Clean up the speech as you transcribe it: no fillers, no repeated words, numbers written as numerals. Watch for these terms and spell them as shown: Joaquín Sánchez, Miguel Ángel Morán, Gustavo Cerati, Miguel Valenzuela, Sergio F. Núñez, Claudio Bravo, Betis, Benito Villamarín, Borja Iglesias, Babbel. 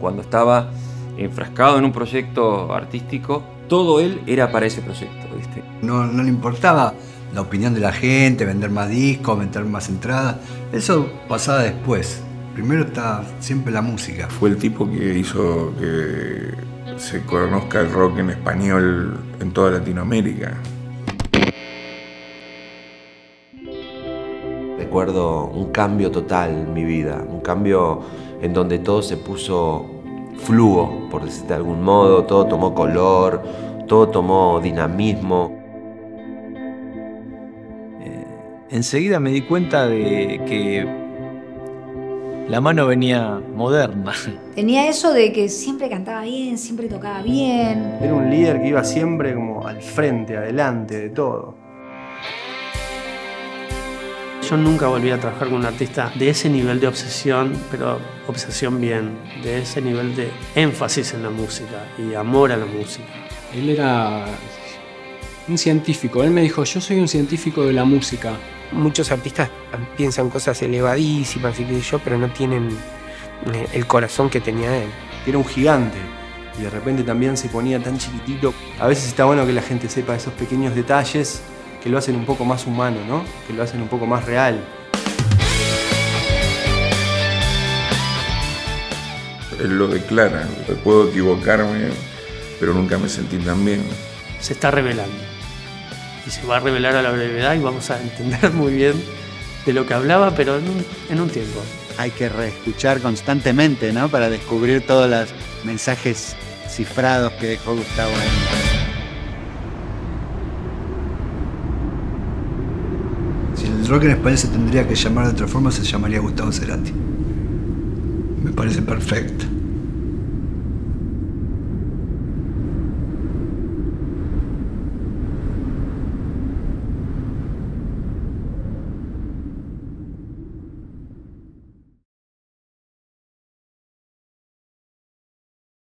cuando estaba enfrascado en un proyecto artístico, todo él era para ese proyecto, ¿viste? No le importaba la opinión de la gente, vender más discos, vender más entradas. Eso pasaba después. Primero está siempre la música. Fue el tipo que hizo que se conozca el rock en español en toda Latinoamérica. Recuerdo un cambio total en mi vida, un cambio en donde todo se puso fluo, por decirlo de algún modo, todo tomó color, todo tomó dinamismo. Enseguida me di cuenta de que la mano venía moderna. Tenía eso de que siempre cantaba bien, siempre tocaba bien. Era un líder que iba siempre como al frente, adelante de todo. Yo nunca volví a trabajar con un artista de ese nivel de obsesión, pero obsesión bien, de ese nivel de énfasis en la música y amor a la música. Él era un científico. Él me dijo, yo soy un científico de la música. Muchos artistas piensan cosas elevadísimas y qué sé yo, pero no tienen el corazón que tenía él. Era un gigante y de repente también se ponía tan chiquitito. A veces está bueno que la gente sepa esos pequeños detalles que lo hacen un poco más humano, ¿no? Que lo hacen un poco más real. Él lo declara, puedo equivocarme, pero nunca me sentí tan bien. Se está revelando. Y se va a revelar a la brevedad y vamos a entender muy bien de lo que hablaba, pero en un tiempo. Hay que reescuchar constantemente, ¿no? Para descubrir todos los mensajes cifrados que dejó Gustavo ahí. El rock en español se tendría que llamar de otra forma, se llamaría Gustavo Cerati. Me parece perfecto.